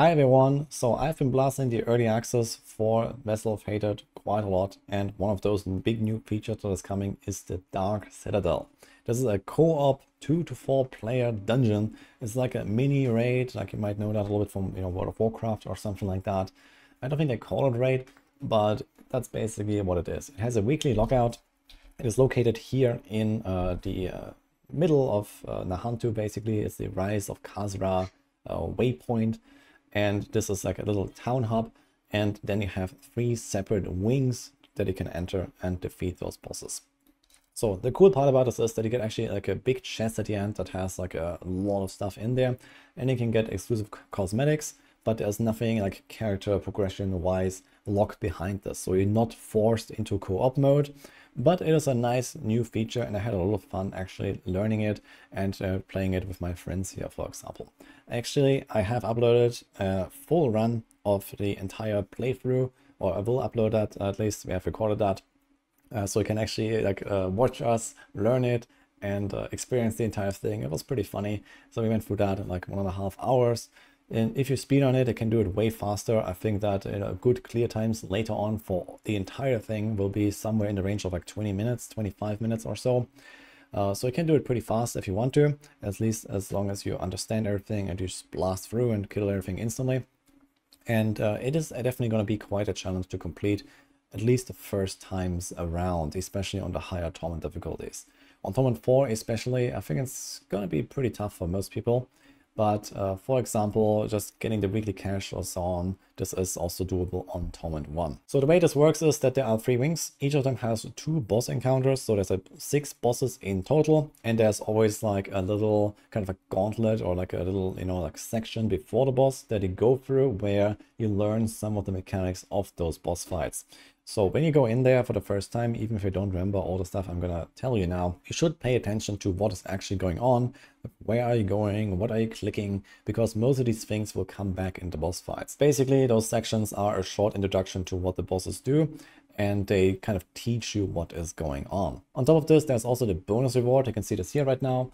Hi everyone, so I've been blasting the early access for Vessel of Hatred quite a lot, and one of those big new features that is coming is the Dark Citadel. This is a co-op 2 to 4 player dungeon. It's like a mini raid, like you might know that a little bit from World of Warcraft or something like that. I don't think they call it raid, but that's basically what it is. It has a weekly lockout. It is located here in the middle of Nahantu, basically. It's the Rise of Kazra waypoint. And this is like a little town hub, and then you have 3 separate wings that you can enter and defeat those bosses. So the cool part about this is that you get actually like a big chest at the end that has like a lot of stuff in there, and you can get exclusive cosmetics, but there's nothing like character progression wise locked behind this, so you're not forced into co-op mode. But it is a nice new feature, and I had a lot of fun actually learning it and playing it with my friends here, for example. Actually, I have uploaded a full run of the entire playthrough, or I will upload that, at least we have recorded that, so you can actually like watch us learn it and experience the entire thing. It was pretty funny, so we went through that in like 1.5 hours. And if you speed on it, it can do it way faster. I think that good clear times later on for the entire thing will be somewhere in the range of like 20 minutes, 25 minutes or so. So you can do it pretty fast if you want to, at least as long as you understand everything and you just blast through and kill everything instantly. And it is definitely going to be quite a challenge to complete, at least the first times around, especially on the higher Torment difficulties. On Torment 4 especially, I think it's going to be pretty tough for most people. But for example, just getting the weekly cash or so on, this is also doable on Torment 1. So the way this works is that there are 3 wings. Each of them has 2 boss encounters, so there's 6 bosses in total. And there's always like a little kind of a gauntlet, or like a little, like section before the boss that you go through, where you learn some of the mechanics of those boss fights. So when you go in there for the first time, even if you don't remember all the stuff I'm gonna tell you now, you should pay attention to what is actually going on. Where are you going? What are you clicking? Because most of these things will come back in the boss fights. Basically, those sections are a short introduction to what the bosses do, and they kind of teach you what is going on. On top of this, there's also the bonus reward. You can see this here right now.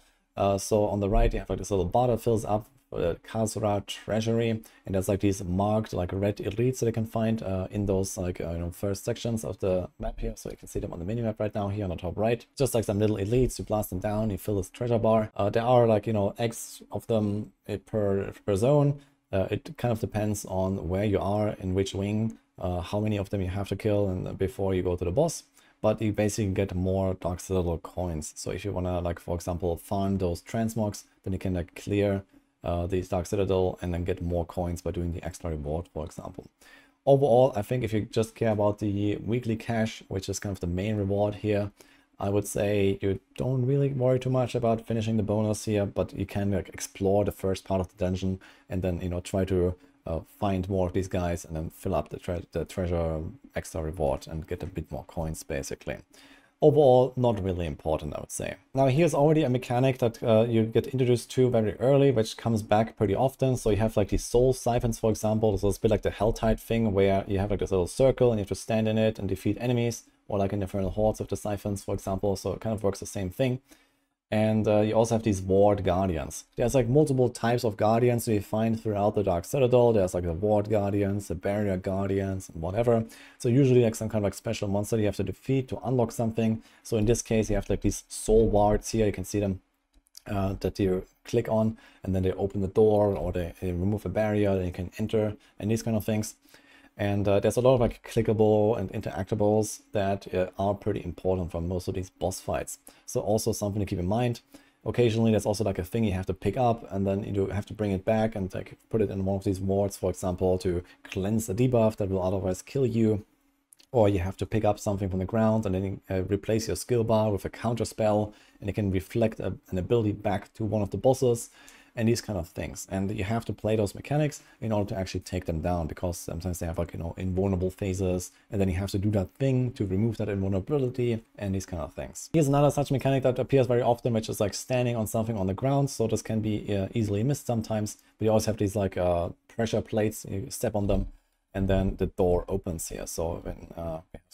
So on the right, you have like this little bar that fills up the Kazra treasury, and there's like these marked like red elites that you can find in those like first sections of the map here. So you can see them on the minimap right now here on the top right. Just like some little elites, you blast them down, you fill this treasure bar. There are like X of them per zone. It kind of depends on where you are, in which wing, how many of them you have to kill and before you go to the boss. But you basically get more Dark Citadel coins. So if you want to, like, for example, farm those transmogs, then you can like clear these Dark Citadel and then get more coins by doing the extra reward, for example. Overall, I think if you just care about the weekly cash, which is kind of the main reward here, I would say you don't really worry too much about finishing the bonus here, but you can like explore the first part of the dungeon and then try to find more of these guys and then fill up the treasure extra reward and get a bit more coins, basically. Overall, not really important, I would say. Now, here's already a mechanic that you get introduced to very early, which comes back pretty often. So you have like these soul siphons, for example. So it's a bit like the Helltide thing, where you have like this little circle and you have to stand in it and defeat enemies, or like in the Infernal Hordes of the siphons, for example. So it kind of works the same thing. And you also have these Ward Guardians. There's like multiple types of Guardians you find throughout the Dark Citadel. There's like the Ward Guardians, the Barrier Guardians, and whatever. So usually like some kind of like special monster you have to defeat to unlock something. So in this case, you have like these Soul Wards here. You can see them that you click on, and then they open the door, or they remove a barrier, then you can enter, and these kind of things. And there's a lot of like clickable and interactables that are pretty important for most of these boss fights. So also something to keep in mind. Occasionally there's also like a thing you have to pick up, and then you have to bring it back and like put it in one of these wards, for example, to cleanse a debuff that will otherwise kill you. Or you have to pick up something from the ground and then replace your skill bar with a counter spell, and it can reflect an ability back to one of the bosses. And these kind of things. And you have to play those mechanics in order to actually take them down, because sometimes they have like invulnerable phases, and then you have to do that thing to remove that invulnerability and these kind of things. Here's another such mechanic that appears very often, which is like standing on something on the ground. So this can be easily missed sometimes, but you always have these like pressure plates. You step on them and then the door opens here. So when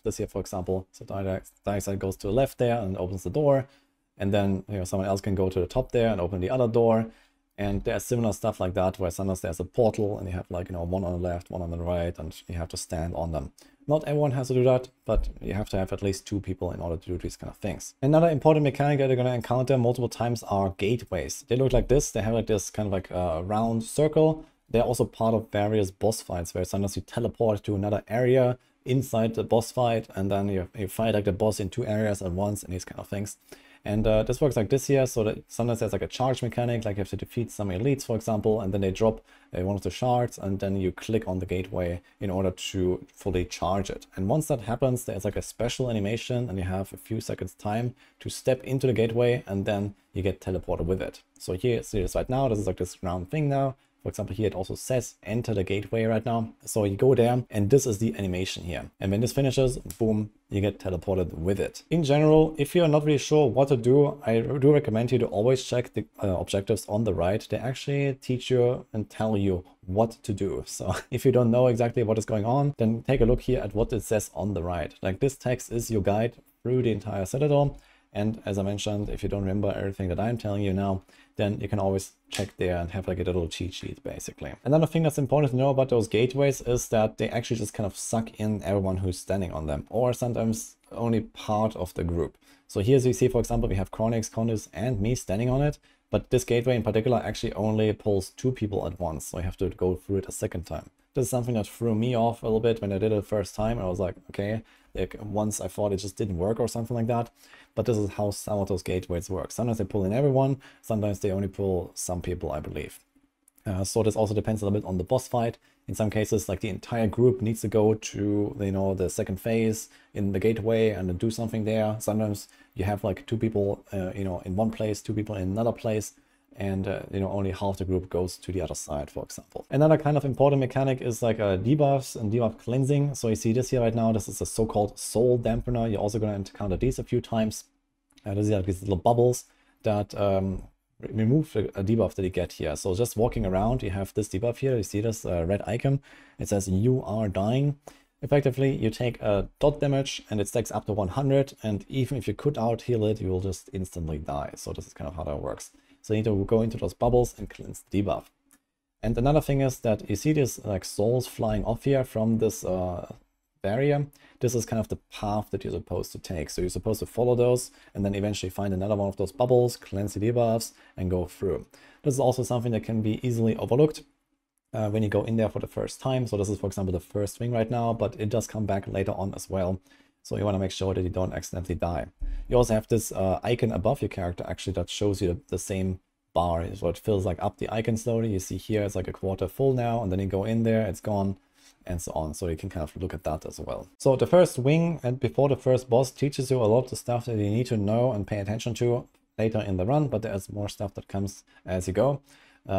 this here, for example, so Dark Side goes to the left there and opens the door, and then someone else can go to the top there and open the other door. And there's similar stuff like that, where sometimes there's a portal and you have like, you know, one on the left, one on the right, and you have to stand on them. Not everyone has to do that, but you have to have at least two people in order to do these kind of things. Another important mechanic that you're going to encounter multiple times are gateways. They look like this. They have like this kind of like a round circle. They're also part of various boss fights, where sometimes you teleport to another area inside the boss fight, and then you fight like the boss in two areas at once and these kind of things. And this works like this here, so that sometimes there's like a charge mechanic, like you have to defeat some elites, for example, and then they drop one of the shards, and then you click on the gateway in order to fully charge it. And once that happens, there's like a special animation, and you have a few seconds time to step into the gateway, and then you get teleported with it. So here, see this right now, this is like this round thing now. For example, here it also says enter the gateway right now. So you go there, and this is the animation here. And when this finishes, boom, you get teleported with it. In general, if you're not really sure what to do, I do recommend you to always check the objectives on the right. They actually teach you and tell you what to do. So if you don't know exactly what is going on, then take a look here at what it says on the right. Like this text is your guide through the entire Citadel. And as I mentioned, if you don't remember everything that I'm telling you now, then you can always check there and have like a little cheat sheet, basically. Another thing that's important to know about those gateways is that they actually just kind of suck in everyone who's standing on them, or sometimes only part of the group. So here, as you see, for example, we have Chronix, Condus, and me standing on it. But this gateway in particular actually only pulls two people at once, so you have to go through it a second time. This is something that threw me off a little bit when I did it the first time. I was like, okay, like once I thought it just didn't work or something like that. But this is how some of those gateways work. Sometimes they pull in everyone, sometimes they only pull some people, I believe. So this also depends a little bit on the boss fight. In some cases, like the entire group needs to go to, you know, the second phase in the gateway and then do something there. Sometimes you have like two people, you know, in one place, two people in another place. And you know, only half the group goes to the other side, for example. Another kind of important mechanic is like debuffs and debuff cleansing. So you see this here right now, this is a so-called soul dampener. You're also going to encounter these a few times. These are like these little bubbles that remove a debuff that you get here. So just walking around, you have this debuff here. You see this red icon, it says you are dying. Effectively, you take a dot damage and it stacks up to 100, and even if you could out heal it, you will just instantly die. So this is kind of how that works. So you need to go into those bubbles and cleanse the debuff. And another thing is that you see these like souls flying off here from this barrier. This is kind of the path that you're supposed to take. So you're supposed to follow those and then eventually find another one of those bubbles, cleanse the debuffs, and go through. This is also something that can be easily overlooked when you go in there for the first time. So this is, for example, the first thing right now, but it does come back later on as well. So you want to make sure that you don't accidentally die. You also have this icon above your character, actually, that shows you the same bar. So it fills like up the icon slowly. You see here, it's like a quarter full now, and then you go in there, it's gone, and so on. So you can kind of look at that as well. So the first wing and before the first boss teaches you a lot of stuff that you need to know and pay attention to later in the run, but there's more stuff that comes as you go.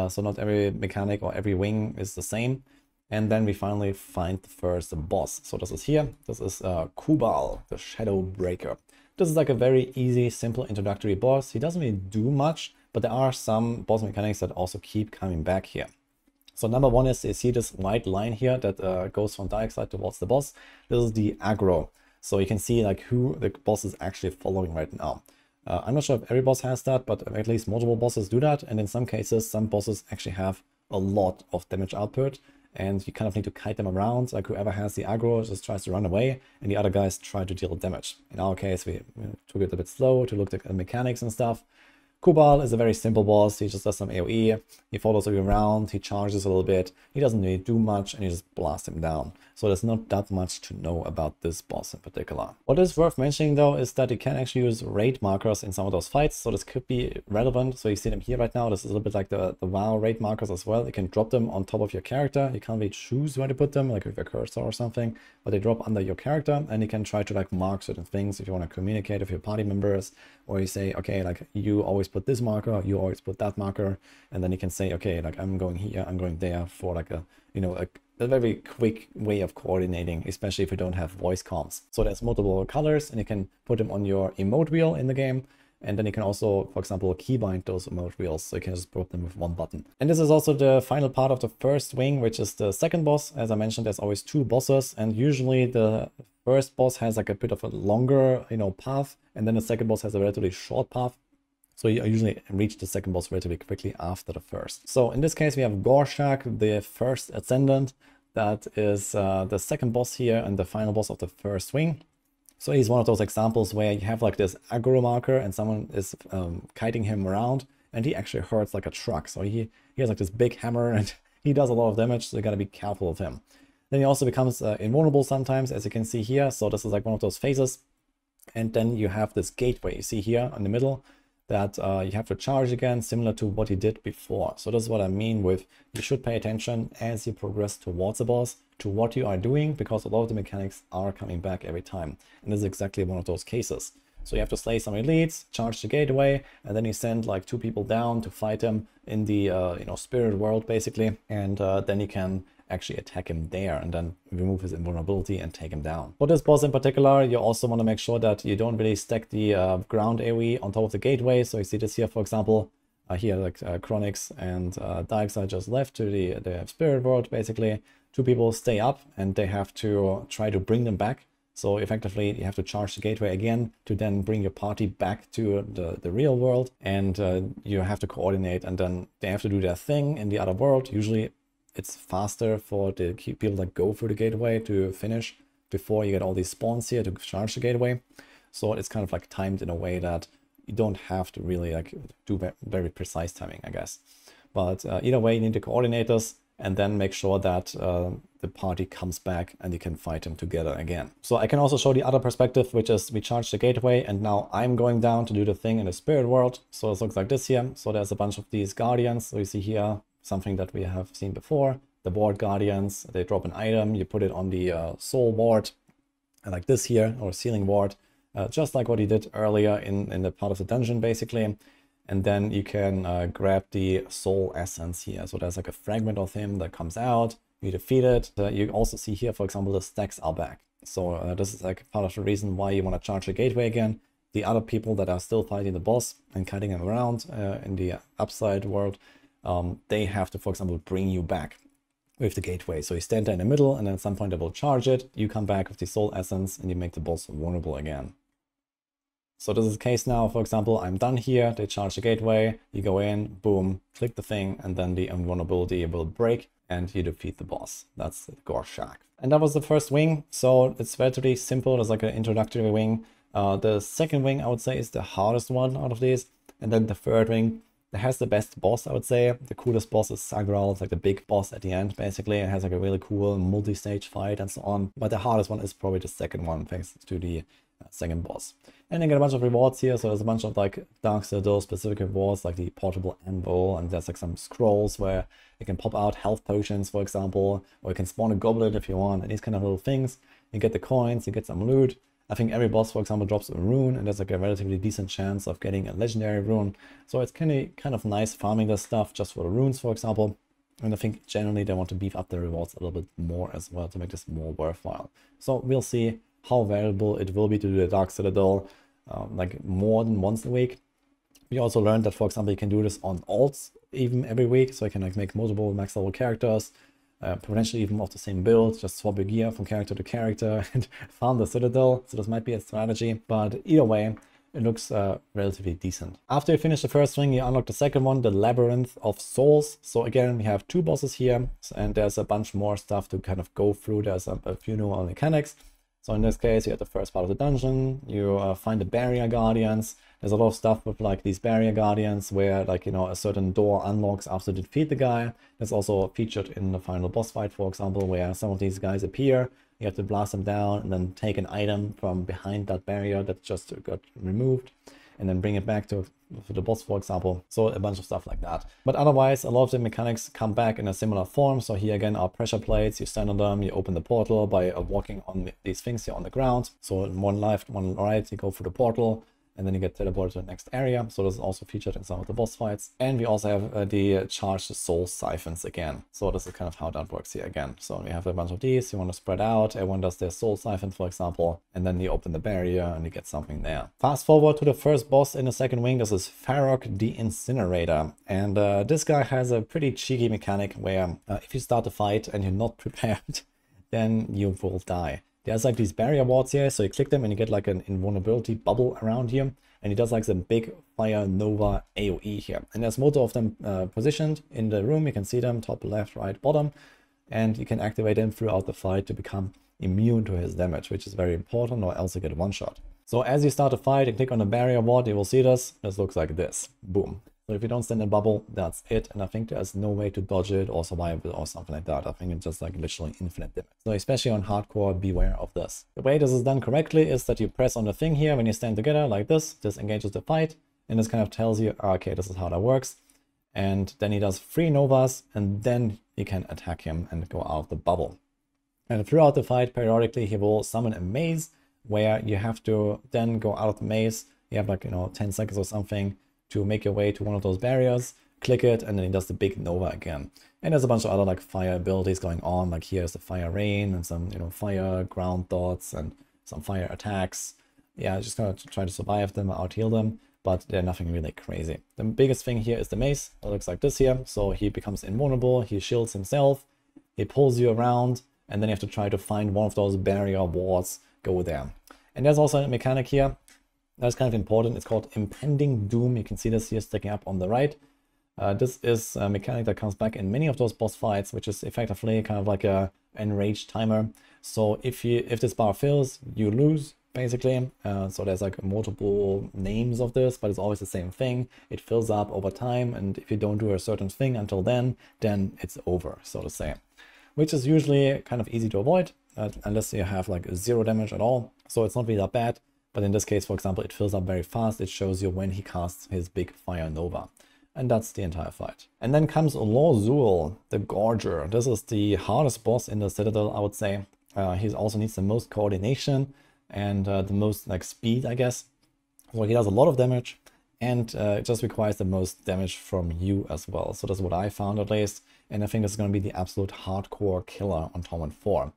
So not every mechanic or every wing is the same. And then we finally find the first boss. So this is here. This is Kubal, the Shadow Breaker. This is like a very easy, simple introductory boss. He doesn't really do much, but there are some boss mechanics that also keep coming back here. So number one is you see this white line here that goes from Dark Side towards the boss. This is the aggro. So you can see like who the boss is actually following right now. I'm not sure if every boss has that, but at least multiple bosses do that. And in some cases, some bosses actually have a lot of damage output. And you kind of need to kite them around, like whoever has the aggro just tries to run away, and the other guys try to deal damage. In our case, we took it a bit slow to look at the mechanics and stuff. Kubal is a very simple boss. He just does some AoE, he follows you around, he charges a little bit, he doesn't really do much, and you just blast him down. So there's not that much to know about this boss in particular. What is worth mentioning though is that you can actually use raid markers in some of those fights, so this could be relevant. So you see them here right now. This is a little bit like the WoW raid markers as well. You can drop them on top of your character. You can't really choose where to put them, like with your cursor or something, but they drop under your character, and you can try to like mark certain things if you want to communicate with your party members, or you say, okay, like you always put this marker, you always put that marker, and then you can say, okay, like I'm going here, I'm going there, for like a, you know, a very quick way of coordinating, especially if you don't have voice comms. So there's multiple colors, and you can put them on your emote wheel in the game, and then you can also, for example, keybind those emote wheels, so you can just probe them with one button. And this is also the final part of the first wing, which is the second boss. As I mentioned, there's always two bosses, and usually the first boss has like a bit of a longer, you know, path, and then the second boss has a relatively short path. So you usually reach the second boss relatively quickly after the first. So in this case we have Gorschak, the first Ascendant. That is the second boss here and the final boss of the first swing. So he's one of those examples where you have like this aggro marker and someone is kiting him around and he actually hurts like a truck. So he has like this big hammer and he does a lot of damage, so you gotta be careful of him. Then he also becomes invulnerable sometimes, as you can see here. So this is like one of those phases. And then you have this gateway you see here in the middle that you have to charge again, similar to what he did before. So this is what I mean with you should pay attention as you progress towards the boss to what you are doing, because a lot of the mechanics are coming back every time. And this is exactly one of those cases. So you have to slay some elites, charge the gateway, and then you send like two people down to fight him in the you know, spirit world basically, and then you can actually attack him there and then remove his invulnerability and take him down. For this boss in particular, you also want to make sure that you don't really stack the ground AoE on top of the gateway. So you see this here, for example, here like Chronix and Dark Side just left to the spirit world basically. Two people stay up and they have to try to bring them back. So effectively you have to charge the gateway again to then bring your party back to the real world, and you have to coordinate, and then they have to do their thing in the other world. Usually it's faster for the people that go through the gateway to finish before you get all these spawns here to charge the gateway. So it's kind of like timed in a way that you don't have to really like do very precise timing, I guess. But either way, you need to coordinate this and then make sure that the party comes back and you can fight them together again. So I can also show the other perspective, which is we charge the gateway and now I'm going down to do the thing in the spirit world. So this looks like this here. So there's a bunch of these guardians. So you see here something that we have seen before. The board guardians, they drop an item, you put it on the soul ward, like this here, or ceiling ward, just like what he did earlier in the part of the dungeon basically. And then you can grab the soul essence here. So there's like a fragment of him that comes out, you defeat it. You also see here, for example, the stacks are back. So this is like part of the reason why you want to charge the gateway again. The other people that are still fighting the boss and cutting him around in the upside world, they have to, for example, bring you back with the gateway. So you stand there in the middle and then at some point they will charge it. You come back with the soul essence and you make the boss vulnerable again. So this is the case now. For example, I'm done here, they charge the gateway, you go in, boom, click the thing, and then the invulnerability will break and you defeat the boss. That's Gorschak. And that was the first wing. So it's relatively simple. It's like an introductory wing. The second wing, I would say, is the hardest one out of these. And then the third wing has the best boss, I would say. The coolest boss is Zagraal. It's like the big boss at the end, basically. It has like a really cool multi-stage fight and so on. But the hardest one is probably the second one, thanks to the second boss. And you get a bunch of rewards here. So there's a bunch of like Dark Citadel specific rewards, like the portable anvil, and there's like some scrolls where you can pop out health potions, for example, or you can spawn a goblet if you want, and these kind of little things. You get the coins, you get some loot. I think every boss, for example, drops a rune, and there's like a relatively decent chance of getting a legendary rune. So it's kind of nice farming this stuff just for the runes, for example. And I think generally they want to beef up the rewards a little bit more as well to make this more worthwhile. So we'll see how valuable it will be to do the Dark Citadel like more than once a week. We also learned that, for example, you can do this on alts even every week, so you can like make multiple max level characters, potentially even of the same build, just swap your gear from character to character and farm the Citadel. So this might be a strategy, but either way, it looks relatively decent. After you finish the first ring, you unlock the second one, the Labyrinth of Souls. So again, we have two bosses here, and there's a bunch more stuff to kind of go through. There's a few new mechanics. So in this case, you have the first part of the dungeon, you find the barrier guardians. There's a lot of stuff with like these barrier guardians where like, you know, a certain door unlocks after you defeat the guy. That's also featured in the final boss fight, for example, where some of these guys appear, you have to blast them down and then take an item from behind that barrier that just got removed and then bring it back to the boss, for example. So a bunch of stuff like that. But otherwise, a lot of the mechanics come back in a similar form. So here again are pressure plates. You stand on them, you open the portal by walking on these things here on the ground. So one left, one right, you go through the portal and then you get teleported to the next area. So this is also featured in some of the boss fights. And we also have the charged soul siphons again. So this is kind of how that works here again. So we have a bunch of these, you want to spread out, everyone does their soul siphon, for example, and then you open the barrier and you get something there. Fast forward to the first boss in the second wing. This is Faeroch the Incinerator. And this guy has a pretty cheeky mechanic where if you start the fight and you're not prepared, then you will die. There's like these barrier wards here, so you click them and you get like an invulnerability bubble around here, and it does like some big fire nova AoE here. And there's multiple of them positioned in the room. You can see them top, left, right, bottom, and you can activate them throughout the fight to become immune to his damage, which is very important, or else you get one shot. So as you start a fight and click on the barrier ward, you will see this. This looks like this. Boom. So if you don't stand in a bubble, that's it. And I think there's no way to dodge it or survive it or something like that. I think it's just like literally infinite damage. So especially on hardcore, beware of this. The way this is done correctly is that you press on the thing here when you stand together like this. This engages the fight. And this kind of tells you, okay, this is how that works. And then he does 3 novas, and then you can attack him and go out of the bubble. And throughout the fight, periodically, he will summon a maze, where you have to then go out of the maze. You have like, 10 seconds or something to make your way to one of those barriers, click it, and then it does the big nova again. And there's a bunch of other like fire abilities going on, like here's the fire rain and some fire ground thoughts and some fire attacks. Yeah, just gonna try to survive them or out heal them, but they're nothing really crazy. The biggest thing here is the maze. It looks like this here. So he becomes invulnerable, he shields himself, he pulls you around, and then you have to try to find one of those barrier wards, go there. And there's also a mechanic here that's kind of important. It's called Impending Doom. You can see this here sticking up on the right. This is a mechanic that comes back in many of those boss fights, which is effectively kind of like a enraged timer. So if this bar fills, you lose basically. So there's like multiple names of this, but it's always the same thing. It fills up over time, and if you don't do a certain thing until then it's over, so to say, which is usually kind of easy to avoid. Unless you have like 0 damage at all, so it's not really that bad. But in this case, for example, it fills up very fast. It shows you when he casts his big fire nova, and that's the entire fight. And then comes Lorzul, the Gorger. This is the hardest boss in the Citadel, I would say. He also needs the most coordination and the most like speed, I guess. So he does a lot of damage, and it just requires the most damage from you as well. So that's what I found, at least. And I think this is going to be the absolute hardcore killer on Torment 4.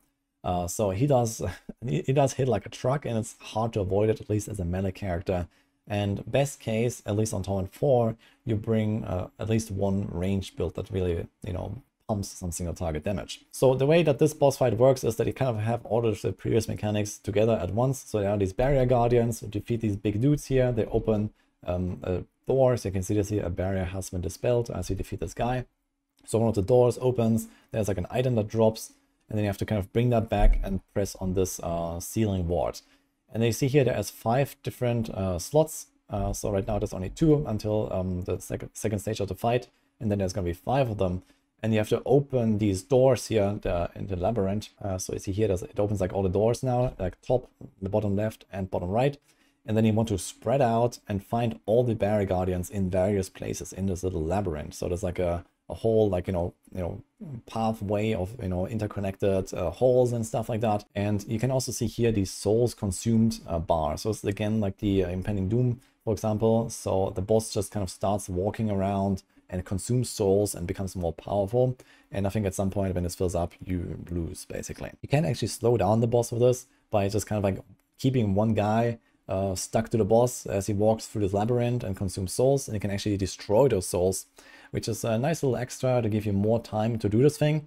So he does hit like a truck, and it's hard to avoid it, at least as a meta character. And best case, at least on Torment 4, you bring at least one range build that really, pumps some single target damage. So the way that this boss fight works is that you kind of have all of the previous mechanics together at once. So there are these barrier guardians who defeat these big dudes here. They open a door. So you can see this here, a barrier has been dispelled as you defeat this guy. So one of the doors opens, there's like an item that drops, and then you have to kind of bring that back and press on this ceiling ward. And then you see here there is 5 different slots. So right now there's only 2 until the second stage of the fight. And then there's going to be 5 of them. And you have to open these doors here in the labyrinth. So you see here it opens like all the doors now, like top, the bottom left, and bottom right. And then you want to spread out and find all the barrier guardians in various places in this little labyrinth. So there's like a whole like pathway of interconnected holes and stuff like that. And you can also see here the souls consumed bar. So it's again like the Impending Doom, for example. So the boss just kind of starts walking around and consumes souls and becomes more powerful. And I think at some point when this fills up, you lose basically. You can actually slow down the boss with this by just kind of like keeping one guy stuck to the boss as he walks through this labyrinth and consumes souls, and you can actually destroy those souls, which is a nice little extra to give you more time to do this thing.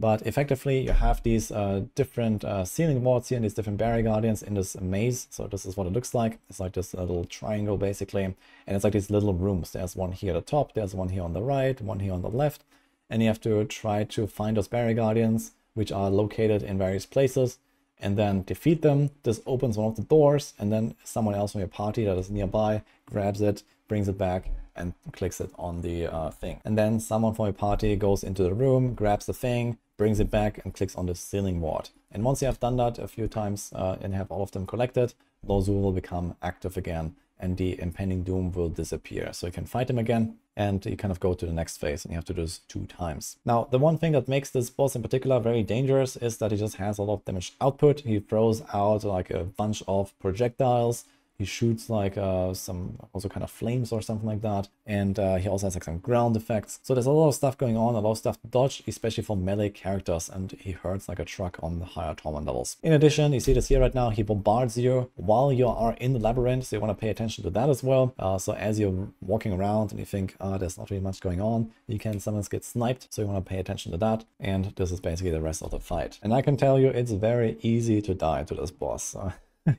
But effectively, you have these different ceiling wards here and these different barrier guardians in this maze. So this is what it looks like. It's like this little triangle basically, and it's like these little rooms. There's one here at the top, there's one here on the right, one here on the left, and you have to try to find those barrier guardians, which are located in various places, and then defeat them. This opens one of the doors, and then someone else from your party that is nearby grabs it, brings it back, and clicks it on the thing. And then someone from your party goes into the room, grabs the thing, brings it back, and clicks on the ceiling ward. And once you have done that a few times and have all of them collected, those will become active again, and the Impending Doom will disappear. So you can fight them again, and you kind of go to the next phase, and you have to do this 2 times. Now, the one thing that makes this boss in particular very dangerous is that he just has a lot of damage output. He throws out like a bunch of projectiles, He shoots like some also kind of flames or something like that, and he also has like some ground effects. So there's a lot of stuff going on, a lot of stuff to dodge, especially for melee characters, and he hurts like a truck on the higher torment levels. In addition, you see this here right now, he bombards you while you are in the labyrinth, so you want to pay attention to that as well. So as you're walking around and you think, there's not really much going on, you can sometimes get sniped, so you want to pay attention to that, and this is basically the rest of the fight. And I can tell you, it's very easy to die to this boss.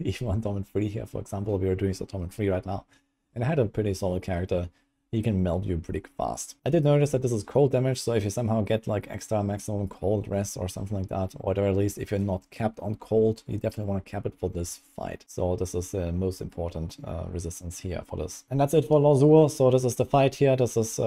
Even on Torment 3 here, for example, we are doing Torment 3 right now, and I had a pretty solid character. He can melt you pretty fast. I did notice that this is cold damage, so if you somehow get like extra maximum cold rest or something like that, or at least if you're not capped on cold, you definitely want to cap it for this fight. So this is the most important resistance here for this. And that's it for Lorzul. So this is the fight here. This is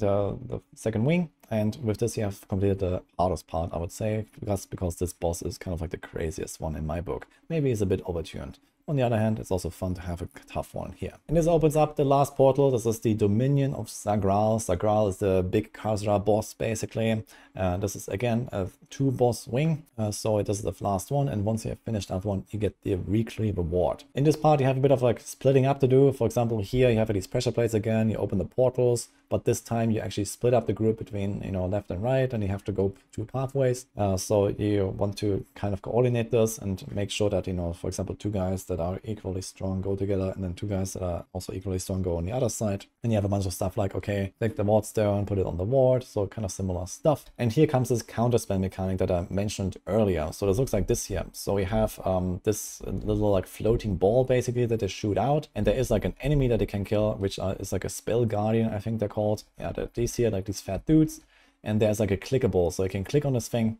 the second wing, and with this you have completed the hardest part, I would say, because this boss is kind of like the craziest one in my book. Maybe it's a bit overtuned. On the other hand, it's also fun to have a tough one here. And this opens up the last portal. This is the Dominion of Zagraal. Zagraal is the big Kazra boss, basically. This is, again, a two-boss wing. So this is the last one. And once you have finished that one, you get the weekly reward. In this part, you have a bit of like splitting up to do. For example, here you have these pressure plates again. You open the portals, but this time you actually split up the group between, you know, left and right, and you have to go two pathways. So you want to kind of coordinate this and make sure that, you know, for example, two guys that are equally strong go together, and then two guys that are also equally strong go on the other side. And you have a bunch of stuff like, okay, take the wards there and put it on the ward, so kind of similar stuff. And here comes this counter spell mechanic that I mentioned earlier. So this looks like this here. So we have this little like floating ball basically that they shoot out, and there is like an enemy that they can kill, which is like a spell guardian, I think they're called. Yeah, these here, like these fat dudes, and there's like a clickable, so you can click on this thing,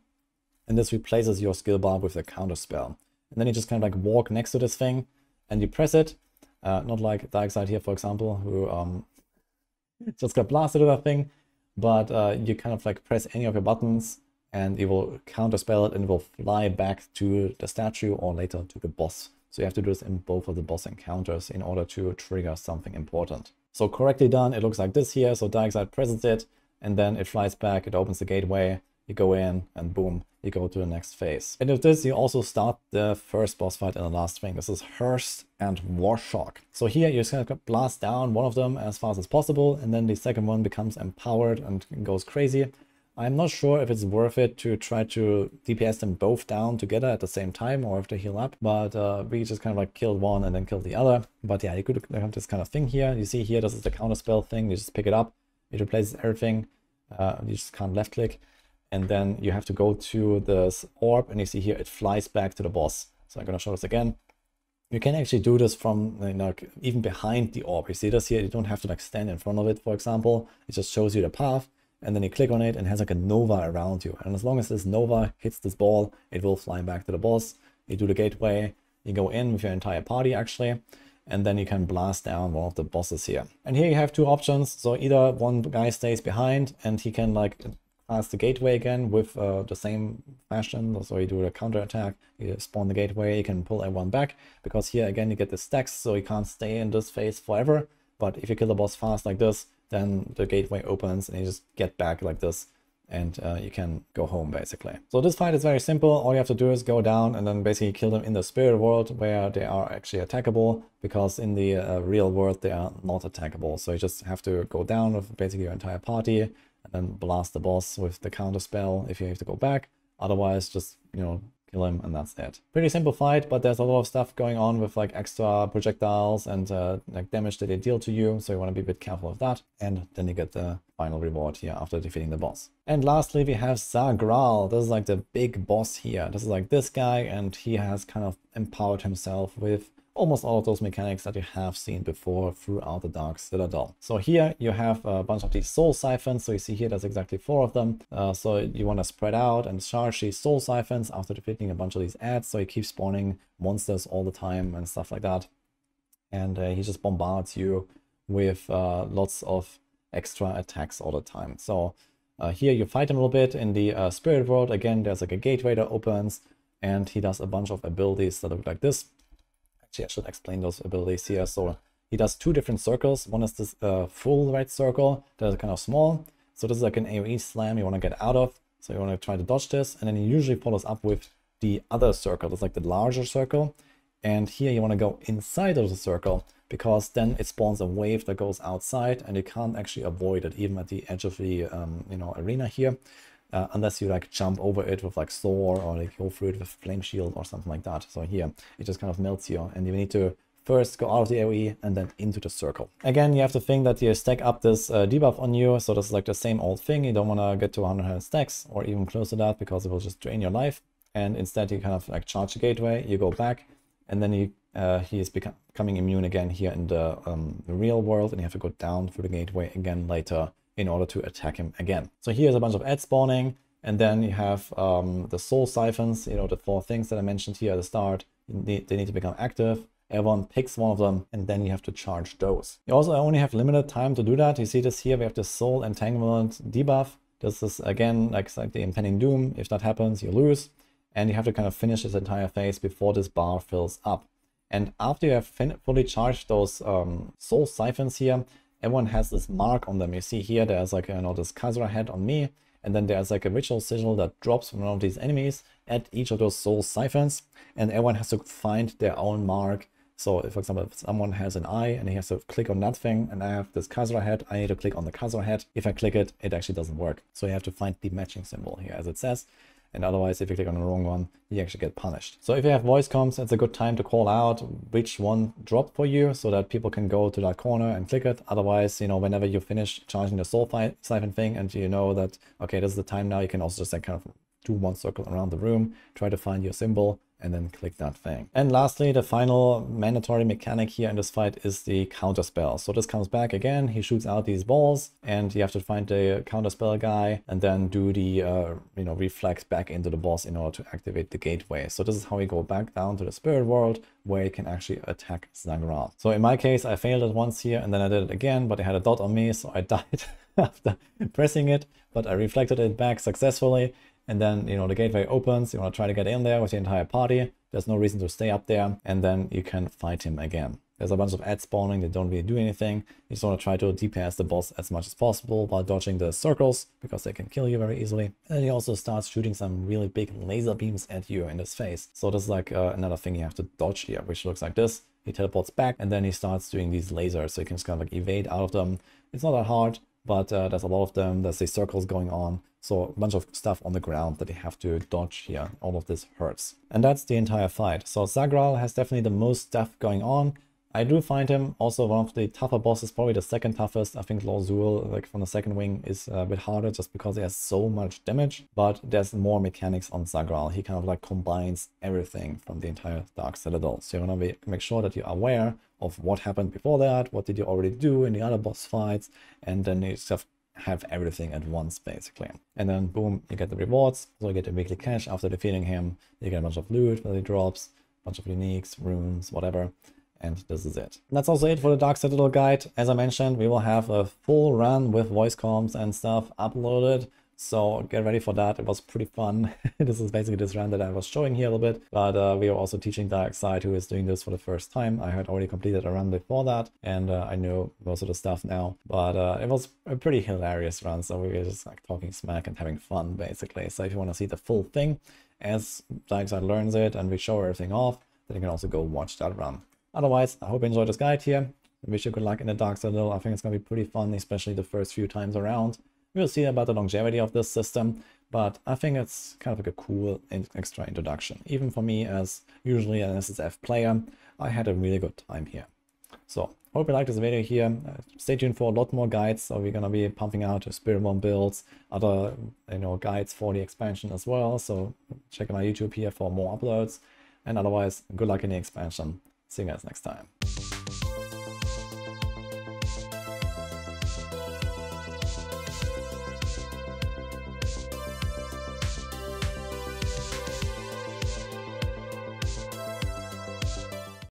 and this replaces your skill bar with a counter spell. And then you just kind of like walk next to this thing and you press it. Not like Dark Side here, for example, who just got blasted with that thing. But you kind of like press any of your buttons and it will counterspell it and it will fly back to the statue or later to the boss. So you have to do this in both of the boss encounters in order to trigger something important. So correctly done, it looks like this here. So Dark Side presses it and then it flies back, it opens the gateway. You go in and boom, you go to the next phase. And with this, you also start the first boss fight and the last thing. This is Hurstt and Vorshok. So here you're just going to blast down one of them as fast as possible, and then the second one becomes empowered and goes crazy. I'm not sure if it's worth it to try to DPS them both down together at the same time or if they heal up, but we just kind of like killed one and then killed the other. But yeah, you could have this kind of thing here. You see here, this is the counter spell thing. You just pick it up, it replaces everything. You just can't left click. And then you have to go to this orb, and you see here it flies back to the boss. So I'm going to show this again. You can actually do this from, you know, even behind the orb. You see this here, you don't have to like stand in front of it, for example. It just shows you the path, and then you click on it and it has like a nova around you. And as long as this nova hits this ball, it will fly back to the boss. You do the gateway, you go in with your entire party actually, and then you can blast down one of the bosses here. And here you have two options. So either one guy stays behind and he can like the gateway again with the same fashion, so you do a counter attack, you spawn the gateway, you can pull everyone back, because here again you get the stacks, so you can't stay in this phase forever. But if you kill the boss fast like this, then the gateway opens and you just get back like this, and you can go home basically. So this fight is very simple. All you have to do is go down and then basically kill them in the spirit world, where they are actually attackable, because in the real world they are not attackable. So you just have to go down with basically your entire party and then blast the boss with the counter spell if you have to go back. Otherwise, just, you know, kill him and that's it. Pretty simple fight, but there's a lot of stuff going on with like extra projectiles and like damage that they deal to you, so you want to be a bit careful of that. And then you get the final reward here after defeating the boss. And lastly, we have Zagraal. This is like the big boss here. This is like this guy, and he has kind of empowered himself with almost all of those mechanics that you have seen before throughout the Dark Citadel. So here you have a bunch of these soul siphons. So you see here, there's exactly 4 of them. So you want to spread out and charge these soul siphons after defeating a bunch of these ads. So you keep spawning monsters all the time and stuff like that. And he just bombards you with lots of extra attacks all the time. So here you fight him a little bit in the spirit world. Again, there's like a gateway that opens, and he does a bunch of abilities that look like this. I should explain those abilities here. So he does 2 different circles. One is this full red circle that is kind of small. So this is like an AoE slam you want to get out of. So you want to try to dodge this. And then he usually follows up with the other circle. That's like the larger circle. And here you want to go inside of the circle, because then it spawns a wave that goes outside and you can't actually avoid it, even at the edge of the arena here, unless you like jump over it with like soar, or like go through it with flame shield or something like that. So here it just kind of melts you, and you need to first go out of the AoE and then into the circle. Again, you have to think that you stack up this debuff on you, so this is like the same old thing. You don't want to get to 100 stacks or even close to that, because it will just drain your life. And instead you kind of like charge the gateway, you go back, and then you he is becoming immune again here in the real world, and you have to go down through the gateway again later in order to attack him again. So here's a bunch of ad spawning, and then you have the soul siphons, you know, the 4 things that I mentioned here at the start. They need to become active. Everyone picks one of them, and then you have to charge those. You also only have limited time to do that. You see this here, we have the soul entanglement debuff. This is again like the impending doom. If that happens, you lose, and you have to kind of finish this entire phase before this bar fills up. And after you have fully charged those soul siphons here, everyone has this mark on them. You see here, there's like, you know, this Kazra head on me, and then there's like a ritual sigil that drops from one of these enemies at each of those soul siphons, and everyone has to find their own mark. So if, for example, if someone has an eye and he has to click on that thing, and I have this Kazra head, I need to click on the Kazra head. If I click it, it actually doesn't work. So you have to find the matching symbol here, as it says. And otherwise, if you click on the wrong one, you actually get punished. So if you have voice comms, it's a good time to call out which one dropped for you, so that people can go to that corner and click it. Otherwise, you know, whenever you finish charging the soul siphon thing, and you know that, okay, this is the time now, you can also just like kind of do one circle around the room, try to find your symbol, and then click that thing. And lastly, the final mandatory mechanic here in this fight is the counter spell. So this comes back again, he shoots out these balls, and you have to find the counter spell guy and then do the reflex back into the boss in order to activate the gateway. So this is how we go back down to the spirit world, where you can actually attack Zagraal. So in my case, I failed it once here, and then I did it again, but it had a dot on me, so I died after pressing it, but I reflected it back successfully. And then, you know, the gateway opens, you want to try to get in there with the entire party. There's no reason to stay up there, and then you can fight him again. There's a bunch of ads spawning that don't really do anything. You just want to try to DPS the boss as much as possible while dodging the circles, because they can kill you very easily. And he also starts shooting some really big laser beams at you in his face. So this is like another thing you have to dodge here, which looks like this. He teleports back, and then he starts doing these lasers, so you can just kind of like evade out of them. It's not that hard, but there's a lot of them. There's these circles going on. So a bunch of stuff on the ground that you have to dodge here. All of this hurts. And that's the entire fight. So Zagraal has definitely the most stuff going on. I do find him also one of the tougher bosses, probably the second toughest. I think Lorzul, like from the second wing, is a bit harder just because he has so much damage. But there's more mechanics on Zagraal. He kind of like combines everything from the entire Dark Citadel. So you want to make sure that you're aware of what happened before that, what did you already do in the other boss fights, and then you just have everything at once, basically. And then boom, you get the rewards. So you get a weekly cash after defeating him. You get a bunch of loot that he drops, a bunch of uniques, runes, whatever. And this is it. And that's also it for the Dark Citadel guide. As I mentioned, we will have a full run with voice comms and stuff uploaded, so get ready for that. It was pretty fun. This is basically this run that I was showing here a little bit, but we are also teaching Dark Side, who is doing this for the first time. I had already completed a run before that, and I know most of the stuff now, but it was a pretty hilarious run, so we were just like talking smack and having fun, basically. So if you want to see the full thing as Dark Side learns it and we show everything off, then you can also go watch that run. Otherwise, I hope you enjoyed this guide here. I wish you good luck in the Dark Citadel. I think it's going to be pretty fun, especially the first few times around. We'll see about the longevity of this system, but I think it's kind of like a cool extra introduction. Even for me, as usually an SSF player, I had a really good time here. So, hope you liked this video here. Stay tuned for a lot more guides. So we're going to be pumping out Spirit Bomb builds, other guides for the expansion as well. So check my YouTube here for more uploads. And otherwise, good luck in the expansion. See you guys next time.